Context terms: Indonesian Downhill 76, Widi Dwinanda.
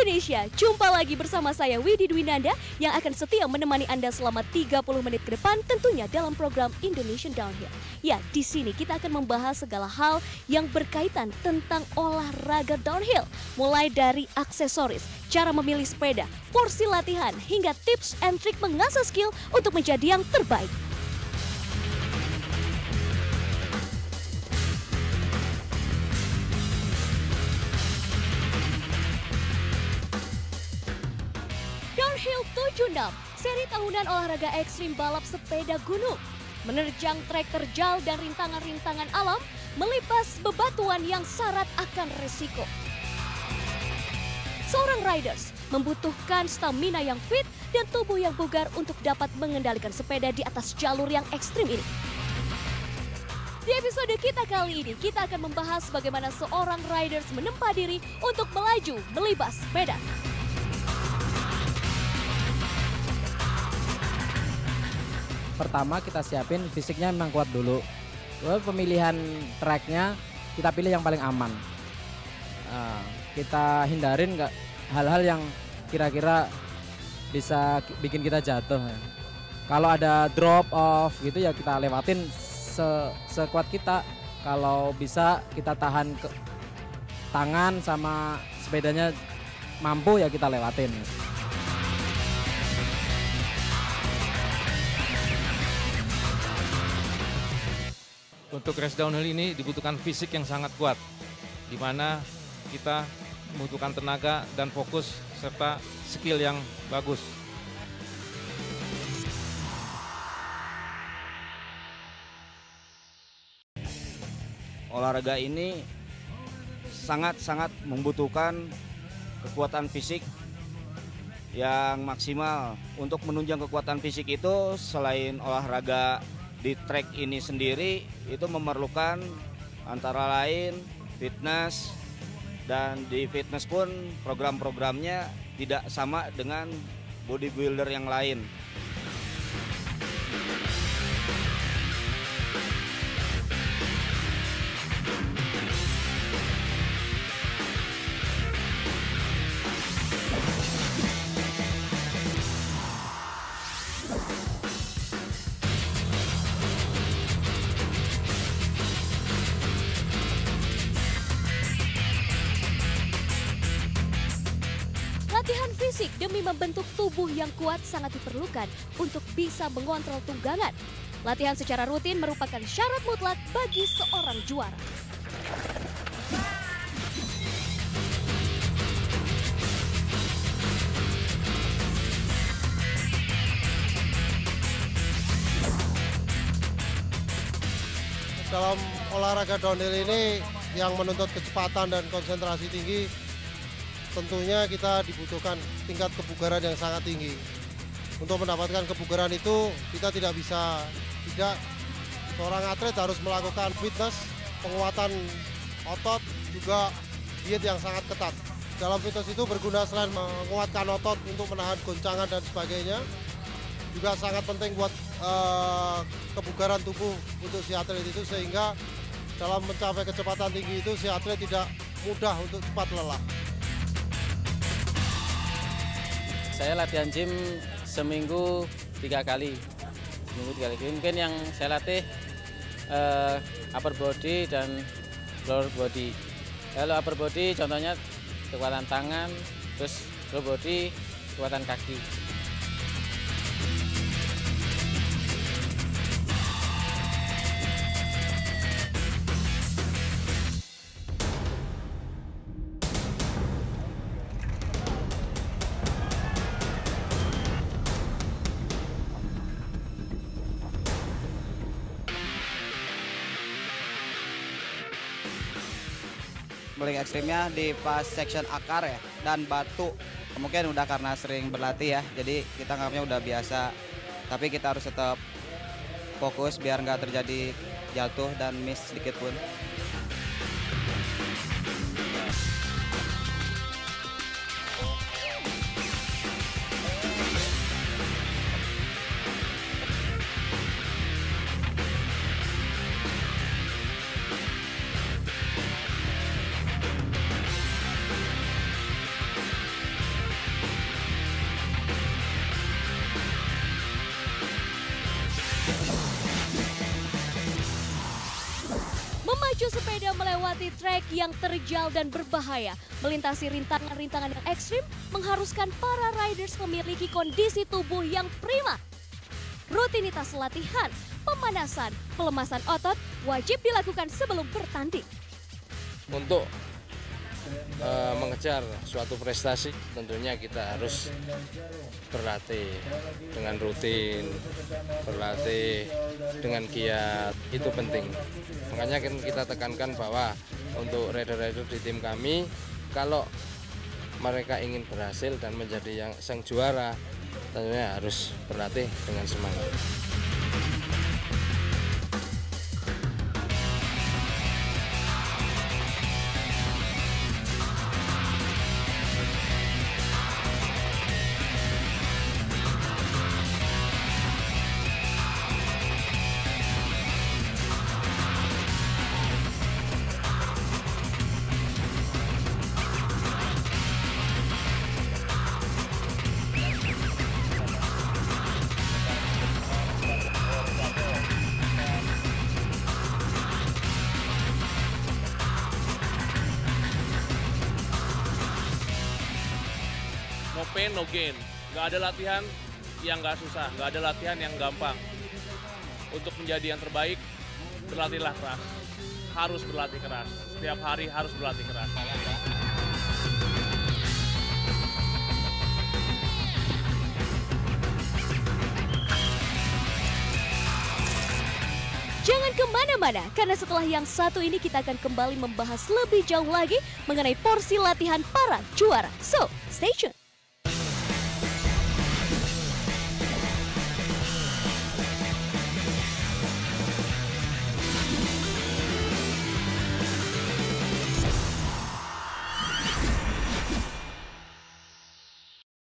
Indonesia. Jumpa lagi bersama saya Widi Dwinanda yang akan setia menemani Anda selama 30 menit ke depan tentunya dalam program Indonesian Downhill. Ya, di sini kita akan membahas segala hal yang berkaitan tentang olahraga downhill. Mulai dari aksesoris, cara memilih sepeda, porsi latihan, hingga tips and trik mengasah skill untuk menjadi yang terbaik. Downhill 76, seri tahunan olahraga ekstrim balap sepeda gunung. Menerjang trek terjal dan rintangan-rintangan alam, melipas bebatuan yang syarat akan resiko. Seorang riders membutuhkan stamina yang fit dan tubuh yang bugar untuk dapat mengendalikan sepeda di atas jalur yang ekstrim ini. Di episode kita kali ini, kita akan membahas bagaimana seorang riders menempa diri untuk melaju melibas sepeda. Pertama kita siapin fisiknya memang kuat dulu. Pemilihan tracknya kita pilih yang paling aman. Kita hindarin hal-hal yang kira-kira bisa bikin kita jatuh. Kalau ada drop off gitu ya kita lewatin sekuat kita. Kalau bisa kita tahan ke tangan sama sepedanya mampu ya kita lewatin. Untuk race downhill ini dibutuhkan fisik yang sangat kuat, di mana kita membutuhkan tenaga dan fokus serta skill yang bagus. Olahraga ini sangat-sangat membutuhkan kekuatan fisik yang maksimal. Untuk menunjang kekuatan fisik itu selain olahraga di trek ini sendiri itu memerlukan antara lain fitness, dan di fitness pun program-programnya tidak sama dengan bodybuilder yang lain. Latihan fisik demi membentuk tubuh yang kuat sangat diperlukan untuk bisa mengontrol tunggangan. Latihan secara rutin merupakan syarat mutlak bagi seorang juara. Dalam olahraga downhill ini yang menuntut kecepatan dan konsentrasi tinggi, tentunya kita dibutuhkan tingkat kebugaran yang sangat tinggi. Untuk mendapatkan kebugaran itu kita tidak seorang atlet harus melakukan fitness, penguatan otot, juga diet yang sangat ketat. Dalam fitness itu berguna selain menguatkan otot untuk menahan goncangan dan sebagainya, juga sangat penting buat kebugaran tubuh untuk si atlet itu, sehingga dalam mencapai kecepatan tinggi itu si atlet tidak mudah untuk cepat lelah. Saya latihan gym seminggu tiga kali. Mungkin yang saya latih upper body dan lower body. Kalau upper body contohnya kekuatan tangan, terus lower body kekuatan kaki. Paling ekstrimnya di pas section akar ya, dan batu. Mungkin udah karena sering berlatih ya, jadi kita anggapnya udah biasa. Tapi kita harus tetap fokus biar nggak terjadi jatuh dan miss sedikit pun. memacu sepeda melewati trek yang terjal dan berbahaya, melintasi rintangan-rintangan yang ekstrim, mengharuskan para riders memiliki kondisi tubuh yang prima. Rutinitas latihan, pemanasan, pelemasan otot wajib dilakukan sebelum bertanding. Untuk mengejar suatu prestasi tentunya kita harus berlatih dengan rutin, berlatih dengan giat, itu penting. Makanya kita tekankan bahwa untuk rider-rider di tim kami, kalau mereka ingin berhasil dan menjadi yang sang juara, tentunya harus berlatih dengan semangat. No pain, no gain. Nggak ada latihan yang nggak susah, nggak ada latihan yang gampang. Untuk menjadi yang terbaik, berlatihlah keras. Harus berlatih keras. Setiap hari harus berlatih keras. Jangan kemana-mana, karena setelah yang satu ini kita akan kembali membahas lebih jauh lagi mengenai porsi latihan para juara. So, stay tuned.